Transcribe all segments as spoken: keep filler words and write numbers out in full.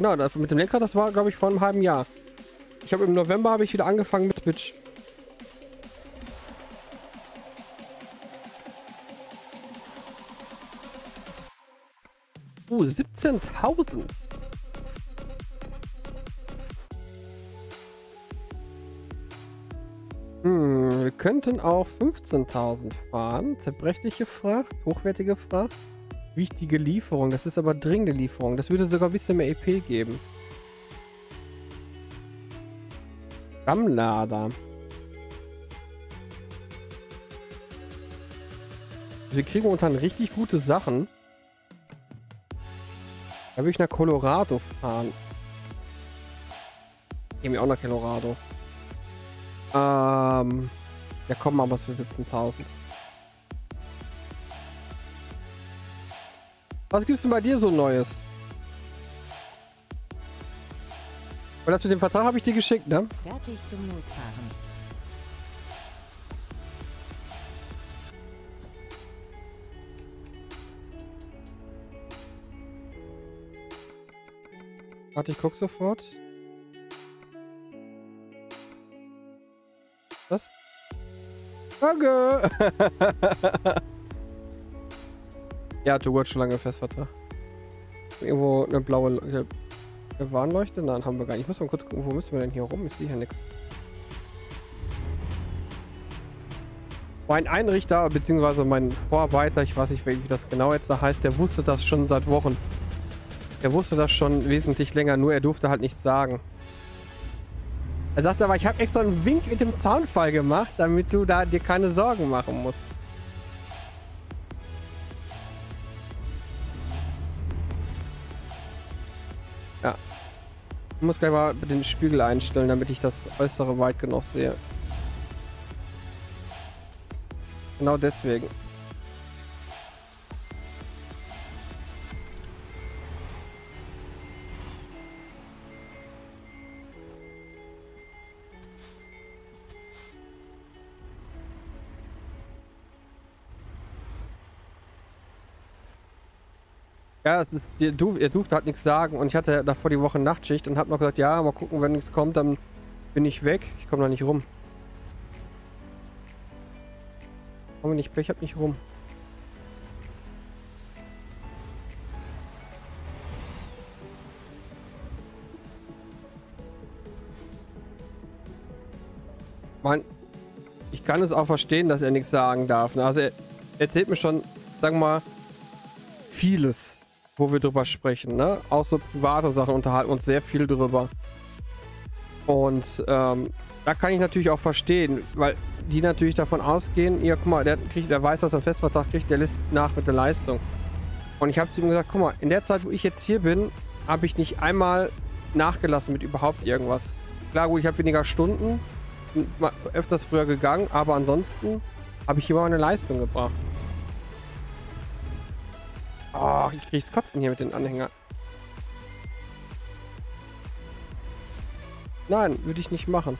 Genau, das mit dem Lenkrad, das war, glaube ich, vor einem halben Jahr. Ich habe im November habe ich wieder angefangen mit Twitch. Oh, siebzehntausend. Hm, wir könnten auch fünfzehntausend fahren. Zerbrechliche Fracht, hochwertige Fracht, wichtige Lieferung. Das ist aber dringende Lieferung. Das würde sogar ein bisschen mehr E P geben. Stammlader. Wir kriegen momentan richtig gute Sachen. Da will ich nach Colorado fahren. Gehen wir auch nach Colorado. Ähm, da kommen wir aber für siebzehntausend. Was gibt's denn bei dir so Neues? Und das mit dem Vertrag habe ich dir geschickt, ne? Fertig zum Losfahren. Warte, ich guck sofort. Was? Danke! Ja, du wurdest schon lange Festvertrag. Irgendwo eine blaue Le eine Warnleuchte? Nein, haben wir gar nicht. Ich muss mal kurz gucken, wo müssen wir denn hier rum? Ich sehe hier nichts. Mein Einrichter, beziehungsweise mein Vorarbeiter, ich weiß nicht, wie das genau jetzt da heißt, der wusste das schon seit Wochen. Er wusste das schon wesentlich länger, nur er durfte halt nichts sagen. Er sagte aber, ich habe extra einen Wink mit dem Zaunfall gemacht, damit du da dir keine Sorgen machen musst. Ja. Ich muss gleich mal den Spiegel einstellen, damit ich das äußere weit genug sehe. Genau deswegen. Ja, ihr durfte halt nichts sagen und ich hatte davor die Woche Nachtschicht und hab noch gesagt, ja, mal gucken, wenn nichts kommt, dann bin ich weg. Ich komme da nicht rum. Komm nicht, ich hab nicht rum. Mann, ich kann es auch verstehen, dass er nichts sagen darf. Also er erzählt mir schon, sagen wir mal, vieles, wo wir drüber sprechen, ne? Auch so private Sachen unterhalten uns sehr viel drüber. Und ähm, da kann ich natürlich auch verstehen, weil die natürlich davon ausgehen, ja guck mal, der, kriegt, der weiß, dass er einen Festvertrag kriegt, der lässt nach mit der Leistung. Und ich habe zu ihm gesagt, guck mal, in der Zeit, wo ich jetzt hier bin, habe ich nicht einmal nachgelassen mit überhaupt irgendwas. Klar, gut, ich habe weniger Stunden, öfters früher gegangen, aber ansonsten habe ich immer meine Leistung gebracht. Oh, ich krieg's kotzen hier mit den Anhängern. Nein, würde ich nicht machen.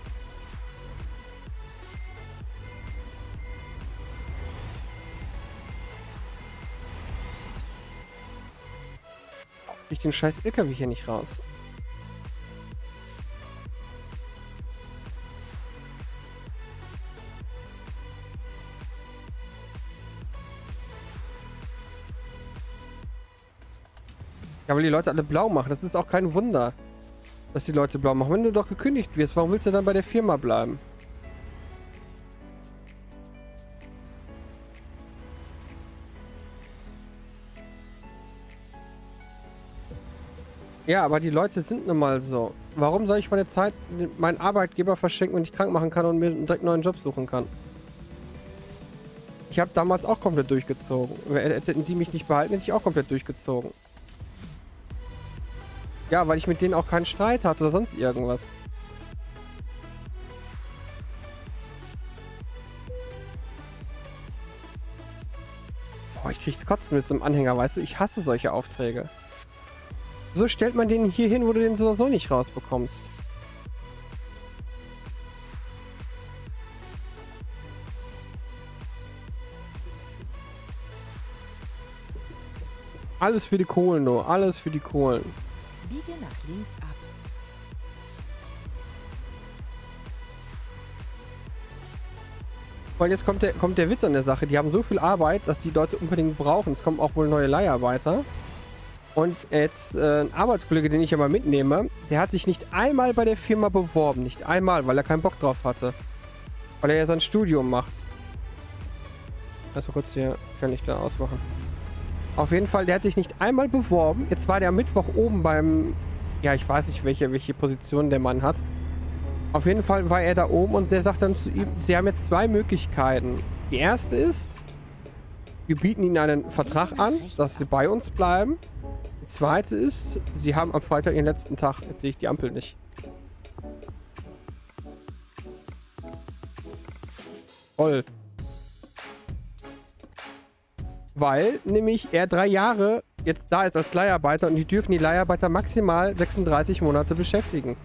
Jetzt krieg ich den scheiß L K W hier nicht raus. Ja, weil die Leute alle blau machen. Das ist auch kein Wunder, dass die Leute blau machen. Wenn du doch gekündigt wirst, warum willst du dann bei der Firma bleiben? Ja, aber die Leute sind nun mal so. Warum soll ich meine Zeit meinen Arbeitgeber verschenken, wenn ich krank machen kann und mir direkt einen neuen Job suchen kann? Ich habe damals auch komplett durchgezogen. Hätten die mich nicht behalten, hätte ich auch komplett durchgezogen. Ja, weil ich mit denen auch keinen Streit hatte oder sonst irgendwas. Boah, ich krieg's kotzen mit so einem Anhänger, weißt du? Ich hasse solche Aufträge. So stellt man den hier hin, wo du den so oder so nicht rausbekommst. Alles für die Kohlen, nur. Alles für die Kohlen. Biege nach links ab. Weil jetzt kommt der, kommt der Witz an der Sache. Die haben so viel Arbeit, dass die Leute unbedingt brauchen. Es kommen auch wohl neue Leiharbeiter. Und jetzt äh, ein Arbeitskollege, den ich aber mitnehme, der hat sich nicht einmal bei der Firma beworben. Nicht einmal, weil er keinen Bock drauf hatte. Weil er ja sein Studium macht. Lass mal kurz hier Fernlichter ausmachen. Auf jeden Fall, der hat sich nicht einmal beworben. Jetzt war der am Mittwoch oben beim... Ja, ich weiß nicht, welche, welche Position der Mann hat. Auf jeden Fall war er da oben und der sagt dann zu ihm, sie haben jetzt zwei Möglichkeiten. Die erste ist, wir bieten ihnen einen Vertrag an, dass sie bei uns bleiben. Die zweite ist, sie haben am Freitag ihren letzten Tag. Jetzt sehe ich die Ampel nicht. Voll. Weil nämlich er drei Jahre jetzt da ist als Leiharbeiter und die dürfen die Leiharbeiter maximal sechsunddreißig Monate beschäftigen.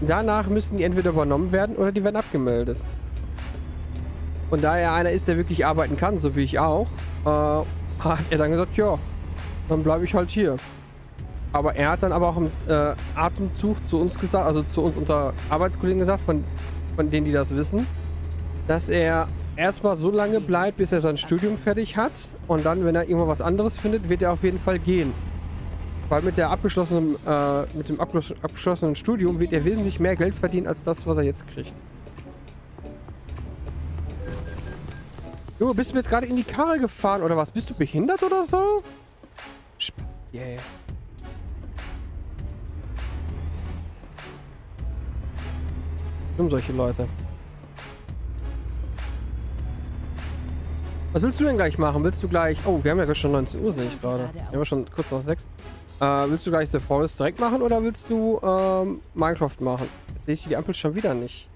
Danach müssen die entweder übernommen werden oder die werden abgemeldet. Und da er einer ist, der wirklich arbeiten kann, so wie ich auch, äh, hat er dann gesagt, ja, dann bleibe ich halt hier. Aber er hat dann aber auch im äh, Atemzug zu uns gesagt, also zu uns unter Arbeitskollegen gesagt, von, von denen, die das wissen, dass er erstmal so lange bleibt, bis er sein Studium fertig hat. Und dann, wenn er irgendwo was anderes findet, wird er auf jeden Fall gehen. Weil mit, der abgeschlossenen, äh, mit dem abgeschlossenen Studium wird er wesentlich mehr Geld verdienen, als das, was er jetzt kriegt. Jo, bist du jetzt gerade in die Karre gefahren oder was? Bist du behindert oder so? Yeah. Um solche Leute. Was willst du denn gleich machen? Willst du gleich... Oh, wir haben ja schon neunzehn Uhr, sehe ich gerade. Wir haben ja schon kurz nach sechs. Äh, willst du gleich The Forest direkt machen oder willst du ähm, Minecraft machen? Jetzt sehe ich die Ampel schon wieder nicht.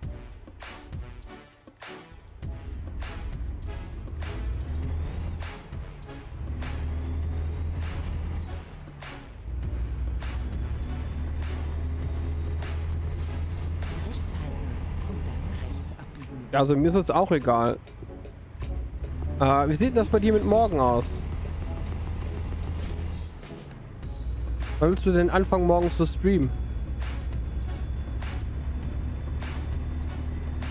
Also mir ist es auch egal. Äh, wie sieht denn das bei dir mit morgen aus? Wann willst du denn anfangen, morgens zu streamen?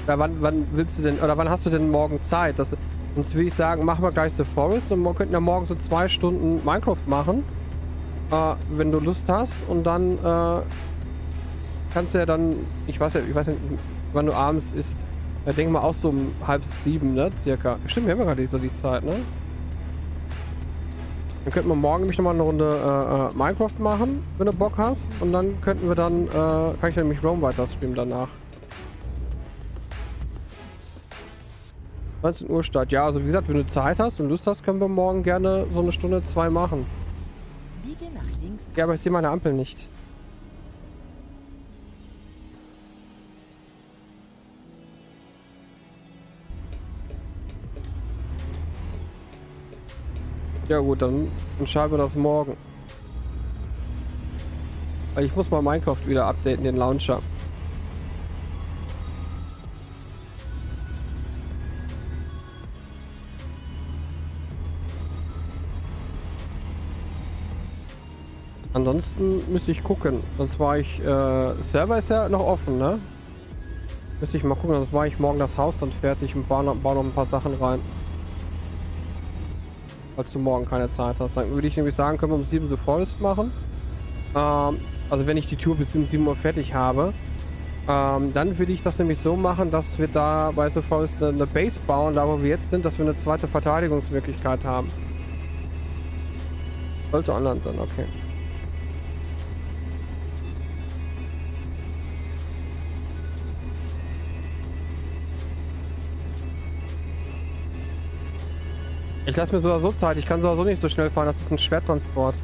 Oder wann, wann willst du denn, oder wann hast du denn morgen Zeit? Das, sonst würde ich sagen, machen wir gleich The Forest und wir könnten ja morgen so zwei Stunden Minecraft machen. Äh, wenn du Lust hast. Und dann äh, kannst du ja dann, ich weiß ja, ich weiß nicht, wann du abends isst. Ja, denk mal auch so um halb sieben, ne? Circa. Stimmt, wir haben ja gerade so die Zeit, ne? Dann könnten wir morgen nämlich nochmal eine Runde äh, Minecraft machen, wenn du Bock hast. Und dann könnten wir dann, äh, kann ich dann nämlich Rome weiter streamen danach. neunzehn Uhr Start. Ja, also wie gesagt, wenn du Zeit hast und Lust hast, können wir morgen gerne so eine Stunde, zwei machen. Biege nach links. Ja, aber ich sehe meine Ampel nicht. Ja gut, dann entscheiden wir das morgen. Ich muss mal Minecraft wieder updaten, den Launcher. Ansonsten müsste ich gucken. Sonst war ich... Äh, Server ist ja noch offen, ne? Müsste ich mal gucken, sonst mache ich morgen das Haus dann fertig und baue noch, baue noch ein paar Sachen rein. Falls du morgen keine Zeit hast, dann würde ich nämlich sagen, können wir um sieben The Forest machen. Ähm, also wenn ich die Tour bis um sieben Uhr fertig habe, ähm, dann würde ich das nämlich so machen, dass wir da bei The Forest eine, eine Base bauen, da wo wir jetzt sind, dass wir eine zweite Verteidigungsmöglichkeit haben. Sollte online sein, okay. Ich lasse mir so oder so Zeit, ich kann so oder so nicht so schnell fahren, das ist ein Schwertransport.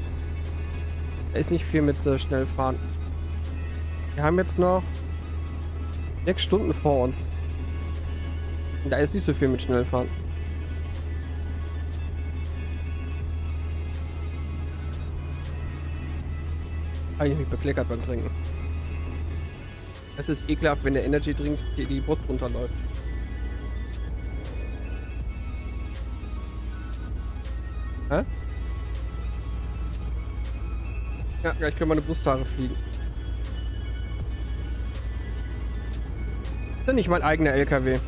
Da ist nicht viel mit äh, schnell fahren. Wir haben jetzt noch sechs Stunden vor uns. Da ist nicht so viel mit schnell fahren. Ah, ich habe mich bekleckert beim Trinken. Es ist ekelhaft, wenn der Energy trinkt, die, die Brust runterläuft. Hä? Ja, gleich können meine Brusthaare fliegen. Das ist ja nicht mein eigener L K W.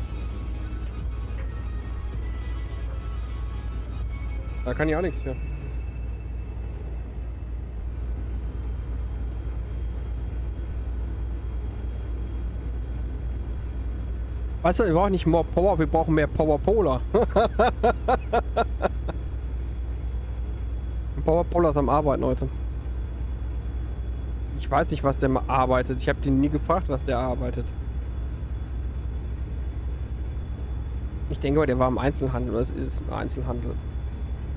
Da kann ich auch nichts für. Weißt du, wir brauchen nicht more Power, wir brauchen mehr Power Polar. Power Polar ist am Arbeiten heute. Ich weiß nicht, was der mal arbeitet. Ich habe den nie gefragt, was der arbeitet. Ich denke, der war im Einzelhandel. Das ist im Einzelhandel.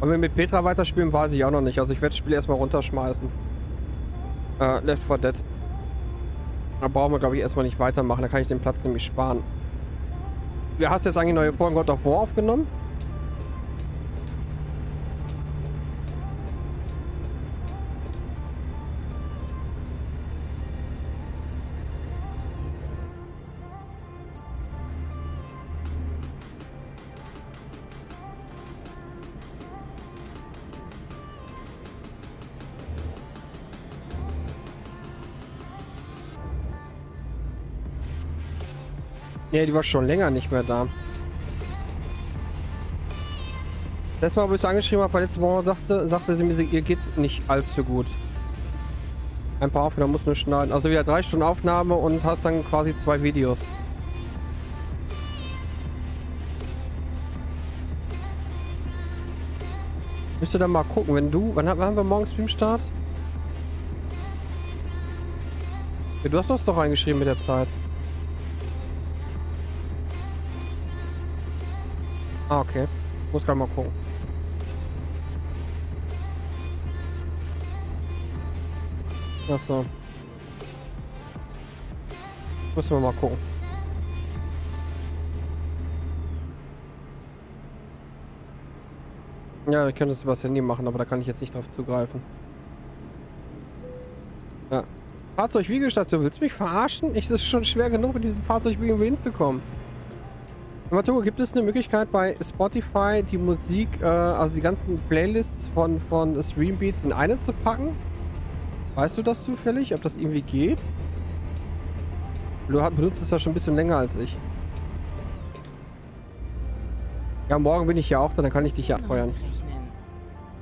Ob wir mit Petra weiterspielen, weiß ich auch noch nicht. Also ich werde das Spiel erstmal runterschmeißen. Äh, Left for Dead. Da brauchen wir, glaube ich, erstmal nicht weitermachen. Da kann ich den Platz nämlich sparen. Ja, hast du jetzt eigentlich neue Folgen God of War aufgenommen? Nee, die war schon länger nicht mehr da. Letztes Mal, wo ich es angeschrieben habe, weil letzte Woche sagte, sagte sie mir, ihr geht's nicht allzu gut. Ein paar Aufnahmen muss nur schneiden. Also wieder drei Stunden Aufnahme und hast dann quasi zwei Videos. Müsst ihr dann mal gucken, wenn du... Wann haben wir morgen Streamstart? Ja, du hast das doch reingeschrieben mit der Zeit. Ah, okay. Muss gerade mal gucken. Achso. Müssen wir mal gucken. Ja, ich könnte es über das Handy machen, aber da kann ich jetzt nicht drauf zugreifen. Ja. Fahrzeugwiegestation. Willst du mich verarschen? Ich, das ist schon schwer genug, mit diesem Fahrzeugwiegen hinzukommen. Matogo, gibt es eine Möglichkeit bei Spotify die Musik, äh, also die ganzen Playlists von, von Streambeats in eine zu packen? Weißt du das zufällig, ob das irgendwie geht? Du benutzt es ja schon ein bisschen länger als ich. Ja, morgen bin ich ja auch da, dann kann ich dich ja abfeuern.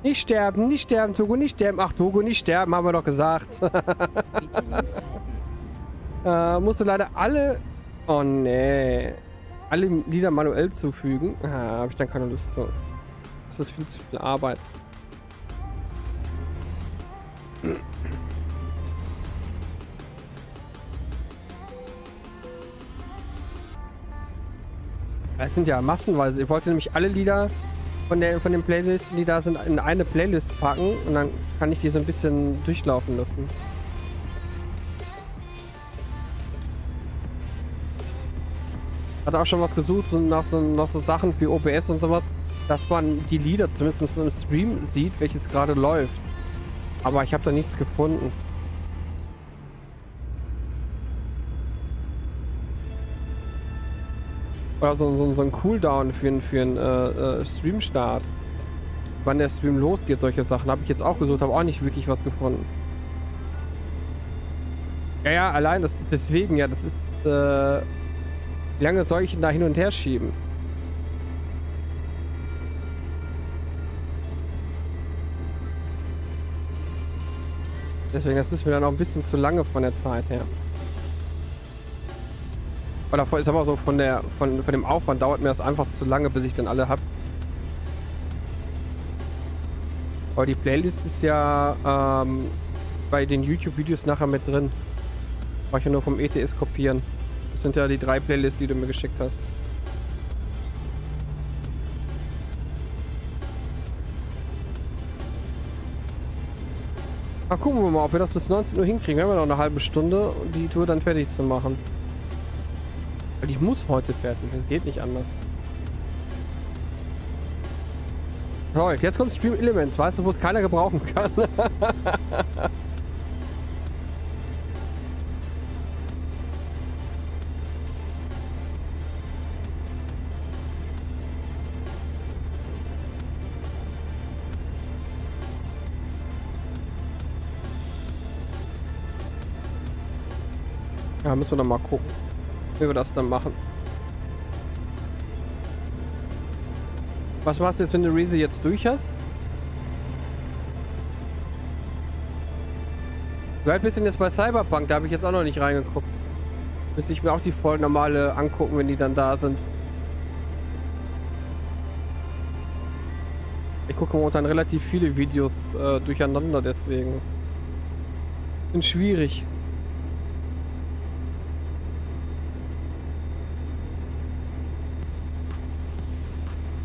Nicht sterben, nicht sterben, Togo, nicht sterben. Ach, Togo, nicht sterben, haben wir doch gesagt. Bitte links halten. äh, musste leider alle... Oh, nee. Alle Lieder manuell zufügen. Ah, habe ich dann keine Lust zu. Das ist viel zu viel Arbeit. Es sind ja massenweise. Ich wollte nämlich alle Lieder von, der, von den Playlisten, die da sind, in eine Playlist packen und dann kann ich die so ein bisschen durchlaufen lassen. Hat auch schon was gesucht so nach, so, nach so Sachen für O B S und sowas, dass man die Lieder zumindest im Stream sieht, welches gerade läuft. Aber ich habe da nichts gefunden. Oder so, so, so ein Cooldown für, für einen äh, Streamstart. Wann der Stream losgeht, solche Sachen habe ich jetzt auch gesucht, habe auch nicht wirklich was gefunden. Ja, ja, allein das deswegen, ja, das ist... Äh, wie lange soll ich ihn da hin und her schieben? Deswegen, das ist mir dann auch ein bisschen zu lange von der Zeit her. Oder ist aber so, von, der, von, von dem Aufwand dauert mir das einfach zu lange, bis ich dann alle habe. Aber die Playlist ist ja ähm, bei den YouTube-Videos nachher mit drin. Brauche ich ja nur vom E T S kopieren. Das sind ja die drei Playlists, die du mir geschickt hast. Ach, gucken wir mal, ob wir das bis neunzehn Uhr hinkriegen. Wir haben ja noch eine halbe Stunde, um die Tour dann fertig zu machen. Weil ich muss heute fertig, es geht nicht anders. Toll, jetzt kommt Stream Elements, weißt du, wo es keiner gebrauchen kann. Ja, müssen wir dann mal gucken, wie wir das dann machen. Was machst du jetzt, wenn du Reese jetzt durch hast? Du halt ein bisschen jetzt bei Cyberpunk, da habe ich jetzt auch noch nicht reingeguckt. Müsste ich mir auch die voll normale angucken, wenn die dann da sind. Ich gucke momentan relativ viele Videos äh, durcheinander, deswegen. Sind schwierig.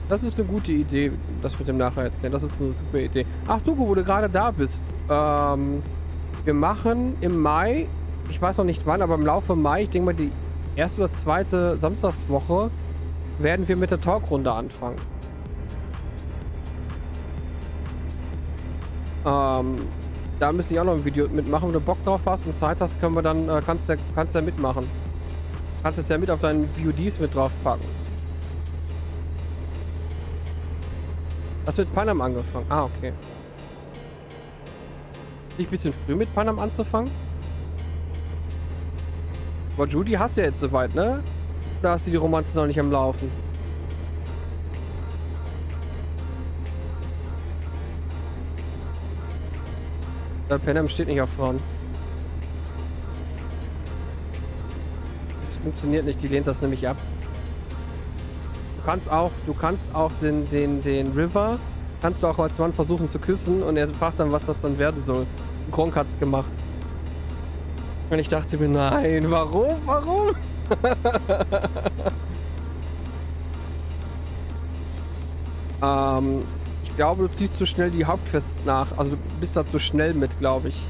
Das ist eine gute Idee, das mit dem Nacherzählen. Das ist eine super Idee. Ach du, wo du gerade da bist. Ähm, wir machen im Mai, ich weiß noch nicht wann, aber im Laufe Mai, ich denke mal die erste oder zweite Samstagswoche, werden wir mit der Talkrunde anfangen. Ähm, da müsste ich auch noch ein Video mitmachen. Wenn du Bock drauf hast und Zeit hast, können wir dann, äh, kannst du ja, kannst ja mitmachen. Kannst es ja mit auf deinen V O Ds mit draufpacken. Hast du mit Panam angefangen? Ah, okay. Ist ein bisschen früh mit Panam anzufangen? Aber Judy hast du ja jetzt soweit, ne? Oder hast du die Romanze noch nicht am Laufen? Der Panam steht nicht auf Frauen. Es funktioniert nicht, die lehnt das nämlich ab. Du kannst auch, du kannst auch den, den, den River, kannst du auch als Mann versuchen zu küssen und er fragt dann, was das dann werden soll. Gronkh hat's gemacht. Und ich dachte mir, nein, warum, warum? ähm, ich glaube, du ziehst zu schnell die Hauptquest nach. Also du bist da zu schnell mit, glaube ich.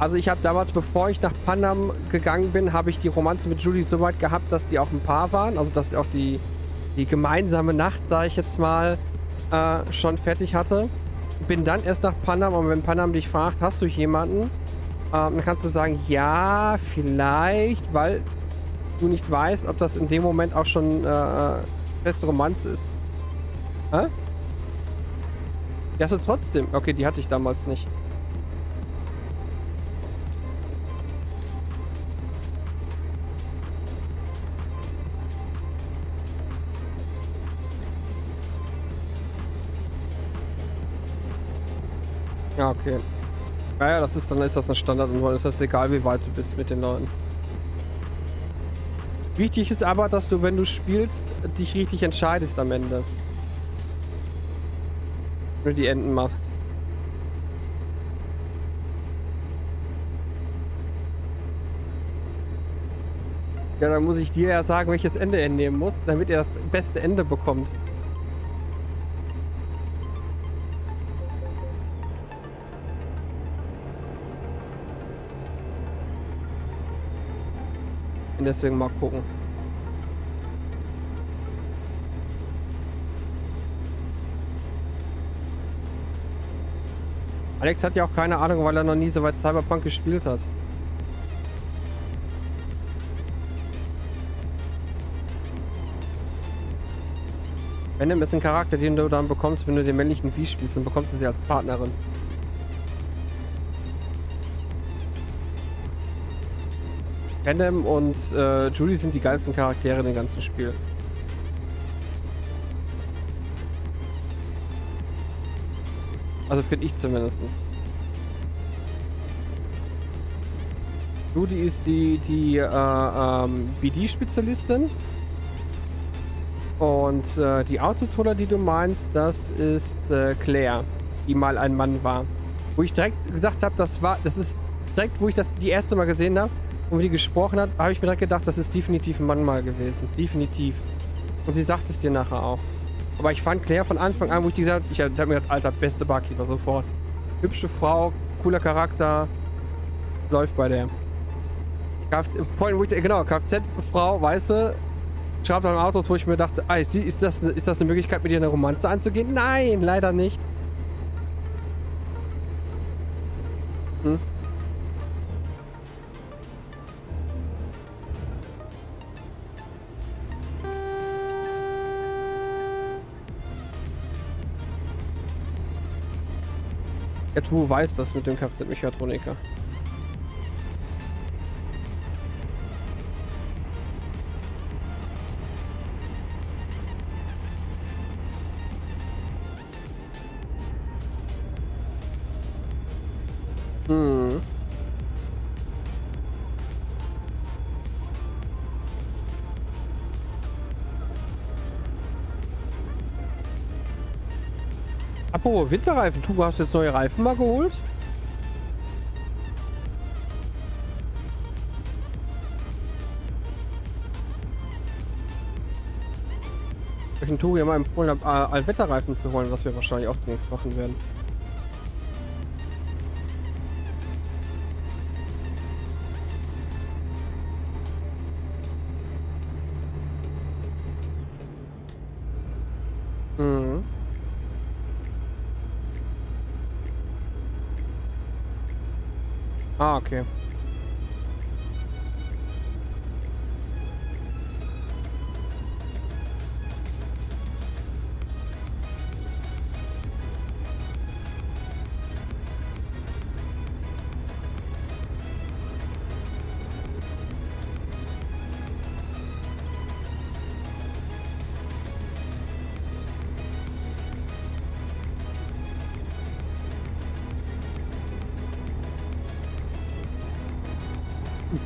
Also ich habe damals, bevor ich nach Panam gegangen bin, habe ich die Romanze mit Judy so weit gehabt, dass die auch ein Paar waren. Also dass auch die... die gemeinsame Nacht, sage ich jetzt mal, äh, schon fertig hatte. Bin dann erst nach Panam, und wenn Panam dich fragt, hast du jemanden, ähm, dann kannst du sagen, ja, vielleicht, weil du nicht weißt, ob das in dem Moment auch schon äh, feste Romanze ist. Hä? Die hast du trotzdem. Okay, die hatte ich damals nicht. Ja, okay. Naja, das ist, dann ist das ein Standard und dann ist das egal, wie weit du bist mit den Leuten. Wichtig ist aber, dass du, wenn du spielst, dich richtig entscheidest am Ende. Wenn du die Enden machst. Ja, dann muss ich dir ja sagen, welches Ende er nehmen muss, damit er das beste Ende bekommt. Deswegen mal gucken. Alex hat ja auch keine Ahnung, weil er noch nie so weit Cyberpunk gespielt hat. Venom ist ein Charakter, den du dann bekommst, wenn du den männlichen Vieh spielst, dann bekommst du sie als Partnerin. Panam und äh, Judy sind die geilsten Charaktere in dem ganzen Spiel. Also finde ich zumindest. Judy ist die, die äh, ähm, B D-Spezialistin. Und äh, die Autotoller, die du meinst, das ist äh, Claire, die mal ein Mann war. Wo ich direkt gedacht habe, das war, das ist direkt, wo ich das die erste Mal gesehen habe. Und wie die gesprochen hat, habe ich mir direkt gedacht, das ist definitiv ein Mann mal gewesen. Definitiv. Und sie sagt es dir nachher auch. Aber ich fand Claire von Anfang an, wo ich die gesagt habe, ich habe mir gedacht, alter, beste Barkeeper sofort. Hübsche Frau, cooler Charakter. Läuft bei der. Kfz, genau, Kfz-Frau, weißt du, schreibt am Auto, wo ich mir dachte, ah, ist, die, ist, das, ist das eine Möglichkeit, mit ihr eine Romanze anzugehen? Nein, leider nicht. Hm? Ja, du weißt das mit dem Kfz-Mechatroniker. Apropos Winterreifen, du hast jetzt neue Reifen mal geholt? Welchen Tour ja mal empfohlen habe, Allwetterreifen zu holen, was wir wahrscheinlich auch demnächst machen werden. Mhm. Ah, okay.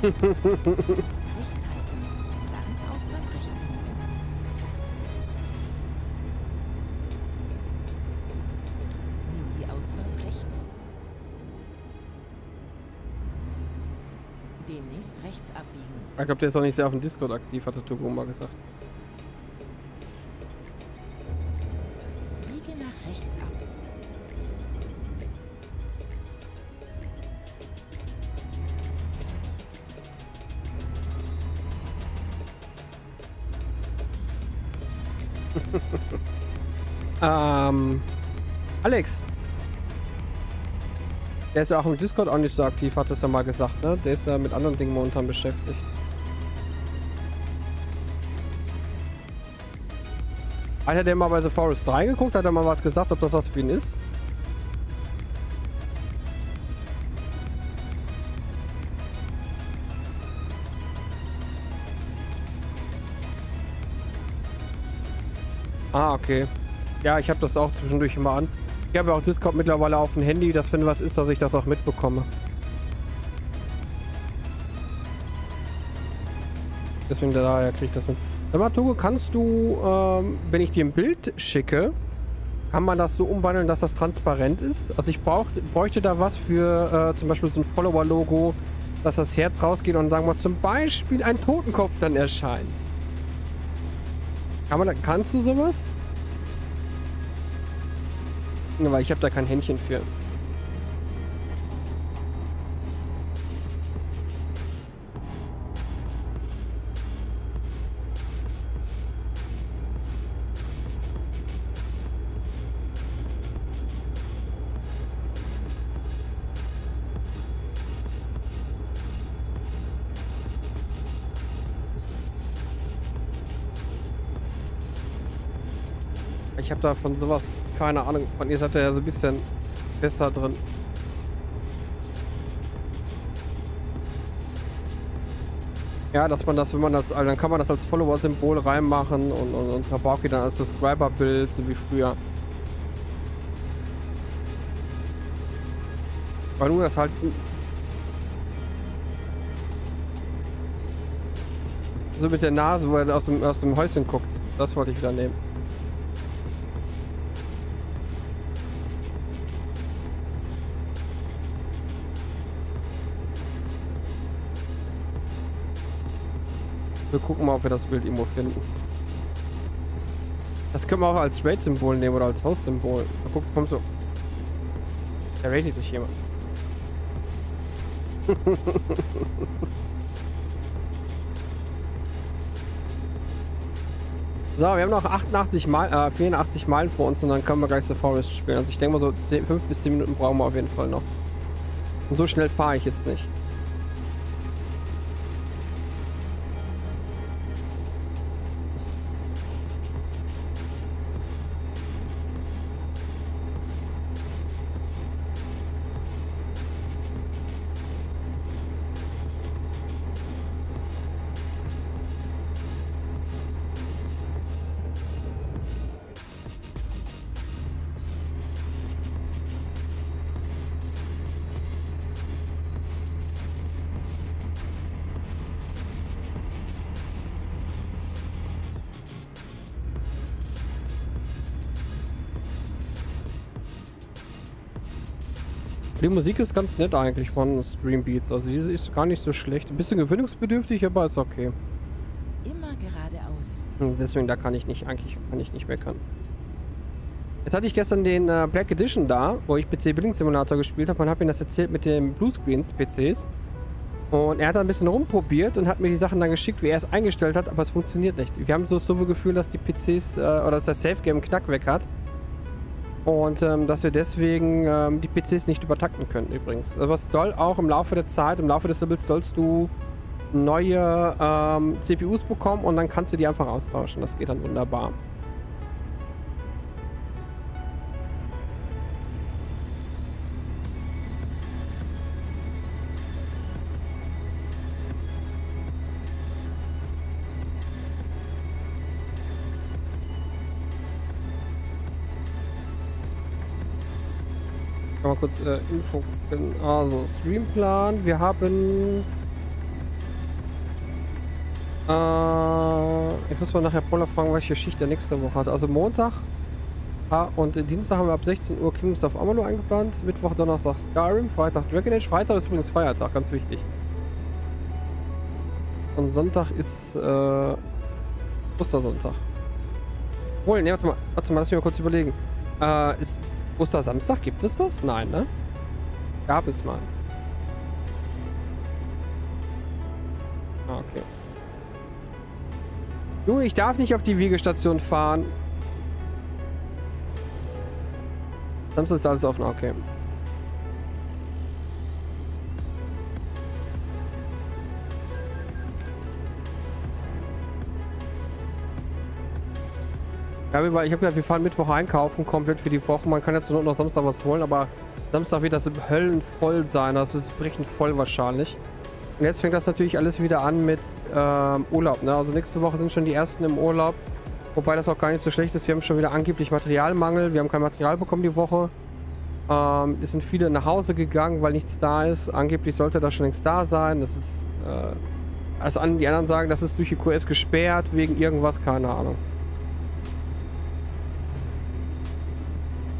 Rechts halten, dann Ausfahrt rechts nehmen. Nimm die Ausfahrt rechts. Demnächst rechts abbiegen. Ich glaube, der ist auch nicht sehr auf dem Discord aktiv, hatte Togo mal gesagt. Biege nach rechts ab. Ähm, Alex. Der ist ja auch im Discord auch nicht so aktiv, hat das ja mal gesagt, ne? Der ist ja mit anderen Dingen momentan beschäftigt. Hat er mal bei The Forest drei geguckt? Hat er mal was gesagt, ob das was für ihn ist? Ah, okay. Ja, ich habe das auch zwischendurch immer an. Ich habe ja auch Discord mittlerweile auf dem Handy, dass wenn was ist, dass ich das auch mitbekomme. Deswegen daher kriege ich das mit. Sag mal, Togo, kannst du, ähm, wenn ich dir ein Bild schicke, kann man das so umwandeln, dass das transparent ist? Also ich brauch, bräuchte da was für äh, zum Beispiel so ein Follower-Logo, dass das Herz rausgeht und sagen wir zum Beispiel ein Totenkopf dann erscheint. Kann man da, kannst du sowas? Ne, weil ich habe da kein Händchen für. Ich habe da von sowas keine Ahnung. Von ihr seid ihr ja so ein bisschen besser drin. Ja, dass man das, wenn man das, also dann kann man das als Follower-Symbol reinmachen und und, und Rabauki dann als Subscriber-Bild, so wie früher. Weil nur das halt. So mit der Nase, wo er aus dem, aus dem Häuschen guckt. Das wollte ich wieder nehmen. Wir gucken mal, ob wir das Bild irgendwo finden. Das können wir auch als Raid-Symbol nehmen oder als Haus-Symbol. Mal gucken, kommt so. Da ratet dich jemand. So, wir haben noch achtundachtzig Meilen, äh, vierundachtzig Meilen vor uns und dann können wir gleich The Forest spielen. Also ich denke mal so fünf bis zehn Minuten brauchen wir auf jeden Fall noch. Und so schnell fahre ich jetzt nicht. Die Musik ist ganz nett eigentlich von Streambeats. Also diese ist gar nicht so schlecht. Ein bisschen gewöhnungsbedürftig, aber ist okay. Immer geradeaus. Deswegen da kann ich nicht eigentlich kann ich nicht meckern. Jetzt hatte ich gestern den äh, Black Edition da, wo ich P C Building Simulator gespielt habe und habe ihm das erzählt mit den Bluescreens P Cs. Und er hat da ein bisschen rumprobiert und hat mir die Sachen dann geschickt, wie er es eingestellt hat, aber es funktioniert nicht. Wir haben so das doofe Gefühl, dass die P Cs äh, oder dass das Safe Game einen Knack weg hat. Und ähm, dass wir deswegen ähm, die P Cs nicht übertakten können übrigens. Also was soll auch im Laufe der Zeit, im Laufe des Levels sollst du neue ähm, C P Us bekommen und dann kannst du die einfach austauschen. Das geht dann wunderbar. Mal kurz äh, Info. Also Streamplan. Wir haben. Äh, ich muss mal nachher Paula fragen, welche Schicht der nächste Woche hat. Also Montag ah, und Dienstag haben wir ab sechzehn Uhr Kingdoms of Amalur eingeplant. Mittwoch, Donnerstag Skyrim. Freitag Dragon Age. Freitag ist übrigens Feiertag, ganz wichtig. Und Sonntag ist äh, Ostersonntag. Wohl, ne, warte mal, warte mal, lass mich mal kurz überlegen. Äh, ist Ostersamstag, gibt es das? Nein, ne? Gab es mal. Ah, okay. Du, ich darf nicht auf die Wiegestation fahren. Samstag ist alles offen, okay. Ja, ich habe gesagt, wir fahren Mittwoch einkaufen, komplett für die Woche. Man kann ja zur Not noch Samstag was holen, aber Samstag wird das höllenvoll sein. Also es bricht voll wahrscheinlich. Und jetzt fängt das natürlich alles wieder an mit ähm, Urlaub. Ne? Also nächste Woche sind schon die ersten im Urlaub. Wobei das auch gar nicht so schlecht ist. Wir haben schon wieder angeblich Materialmangel. Wir haben kein Material bekommen die Woche. Ähm, es sind viele nach Hause gegangen, weil nichts da ist. Angeblich sollte das schon längst da sein. Das ist, äh, also die anderen sagen, das ist durch die Q S gesperrt, wegen irgendwas, keine Ahnung.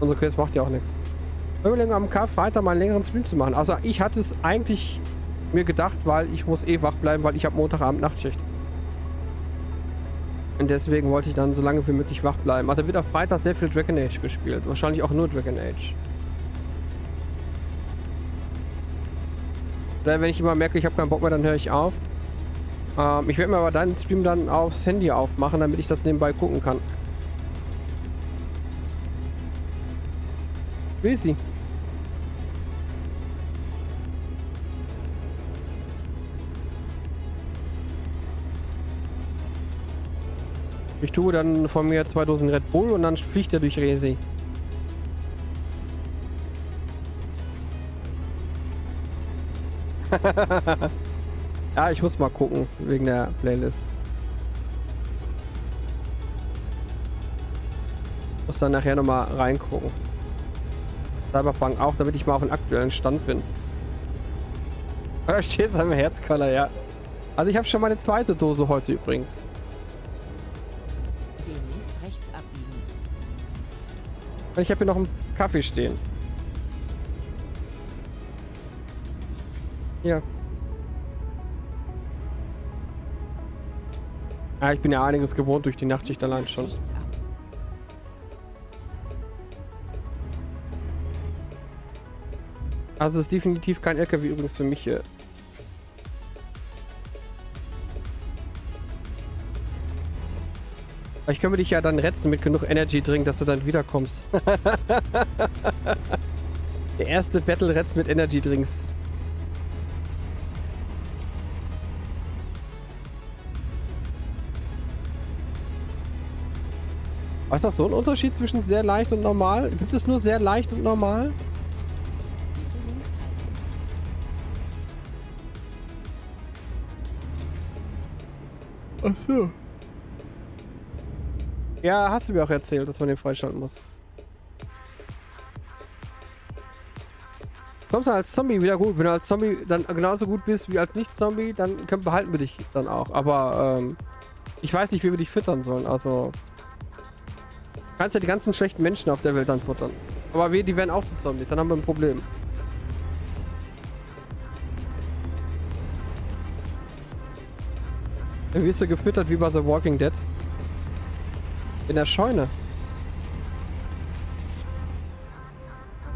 Unsere Quiz macht ja auch nichts. Überlegen am Karfreitag mal einen längeren Stream zu machen. Also ich hatte es eigentlich mir gedacht, weil ich muss eh wach bleiben, weil ich habe Montagabend Nachtschicht. Und deswegen wollte ich dann so lange wie möglich wach bleiben. Also wird auf Freitag sehr viel Dragon Age gespielt. Wahrscheinlich auch nur Dragon Age. Oder wenn ich immer merke, ich habe keinen Bock mehr, dann höre ich auf. Ähm, ich werde mir aber deinen Stream dann aufs Handy aufmachen, damit ich das nebenbei gucken kann. Will sie. Ich tue dann von mir zwei Dosen Red Bull und dann fliegt er durch Resi. Ja, ich muss mal gucken, wegen der Playlist. Muss dann nachher nochmal reingucken. Cyberpunk auch, damit ich mal auf den aktuellen Stand bin. Da steht seinem Herzkoller, ja. Also ich habe schon meine zweite Dose heute übrigens. Demnächst rechts abbiegen. Und ich habe hier noch einen Kaffee stehen. Hier. Ja, ich bin ja einiges gewohnt durch die Nachtschicht allein schon. Also es ist definitiv kein L K W übrigens für mich hier. Ich könnte dich ja dann retten mit genug Energy Drink, dass du dann wiederkommst. Der erste Battle retzt mit Energy Drinks. Was ist noch so ein Unterschied zwischen sehr leicht und normal? Gibt es nur sehr leicht und normal? Ach so. Ja, hast du mir auch erzählt, dass man den freischalten muss. Kommst du als Zombie wieder gut? Wenn du als Zombie dann genauso gut bist wie als Nicht-Zombie, dann können, behalten wir dich dann auch. Aber ähm, ich weiß nicht, wie wir dich füttern sollen. Also kannst ja die ganzen schlechten Menschen auf der Welt dann futtern. Aber wir, die werden auch zu Zombies. Dann haben wir ein Problem. Dann wirst du gefüttert wie bei The Walking Dead. In der Scheune.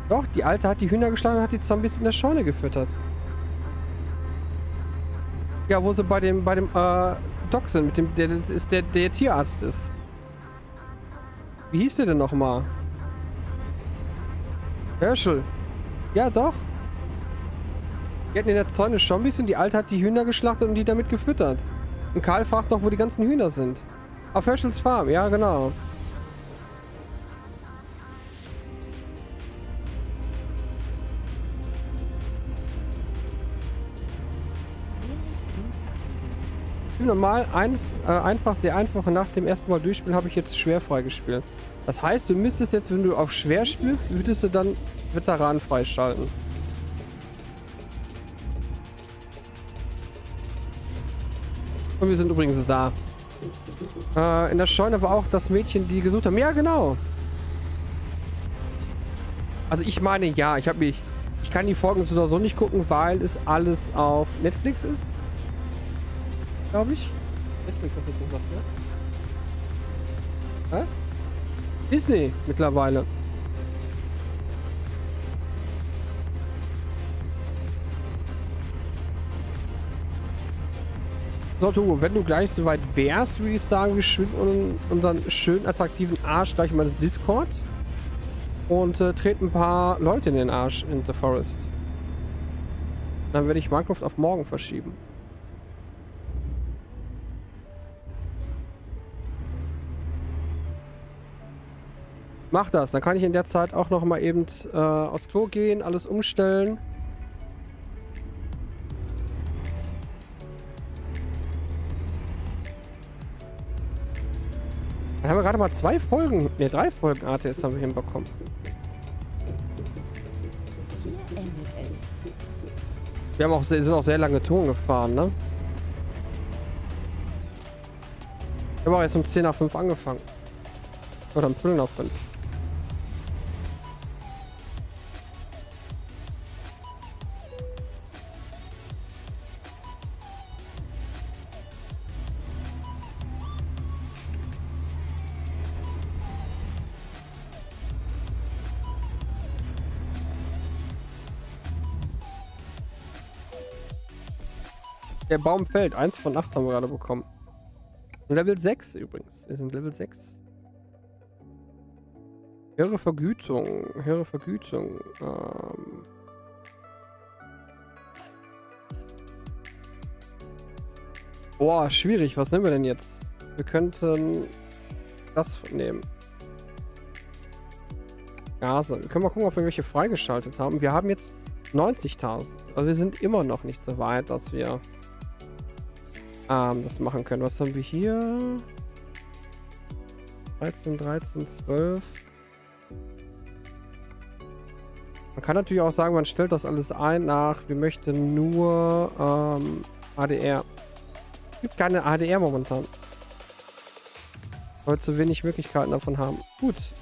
Doch, die Alte hat die Hühner geschlagen und hat die Zombies in der Scheune gefüttert. Ja, wo sie bei dem, bei dem äh, Doc sind, mit dem, der, der, der Tierarzt ist. Wie hieß der denn nochmal? Herschel. Ja, doch. Die hatten in der Zäune Zombies und die Alte hat die Hühner geschlachtet und die damit gefüttert. Und Karl fragt noch, wo die ganzen Hühner sind. Auf Herschels Farm, ja genau. Normal, ein, äh, einfach, sehr einfach. Nach dem ersten Mal durchspielen habe ich jetzt schwer freigespielt. Das heißt, du müsstest jetzt, wenn du auf schwer spielst, würdest du dann Veteran freischalten. Und wir sind übrigens da. Äh, in der Scheune war auch das Mädchen, die gesucht haben. Ja, genau. Also ich meine, ja, ich habe mich, ich kann die Folgen so oder so nicht gucken, weil es alles auf Netflix ist. Glaube ich. Netflix hat das gesagt, ne? Hä? Disney mittlerweile. So, Togo, wenn du gleich soweit wärst, würde ich sagen, wir schwimmen unseren schönen, attraktiven Arsch gleich mal ins Discord und äh, treten ein paar Leute in den Arsch in The Forest. Dann werde ich Minecraft auf morgen verschieben. Mach das, dann kann ich in der Zeit auch noch mal eben äh, aufs Klo gehen, alles umstellen. Dann haben wir gerade mal zwei Folgen, ne, drei Folgen A T S haben wir hinbekommen. Wir haben auch, sind auch sehr lange Touren gefahren, ne? Wir haben auch jetzt um zehn nach fünf angefangen. Oder um Viertel nach fünf. Der Baum fällt. eins von acht haben wir gerade bekommen. Level sechs übrigens. Wir sind Level sechs. Höhere Vergütung. Höhere Vergütung. Ähm Boah, schwierig. Was nehmen wir denn jetzt? Wir könnten das nehmen. Gase. Wir können mal gucken, ob wir welche freigeschaltet haben. Wir haben jetzt neunzigtausend. Also wir sind immer noch nicht so weit, dass wir Ähm, das machen können. Was haben wir hier? dreizehn, dreizehn, zwölf. Man kann natürlich auch sagen, man stellt das alles ein nach, wir möchten nur ähm, A D R. Es gibt keine A D R momentan. Weil wir zu wenig Möglichkeiten davon haben. Gut.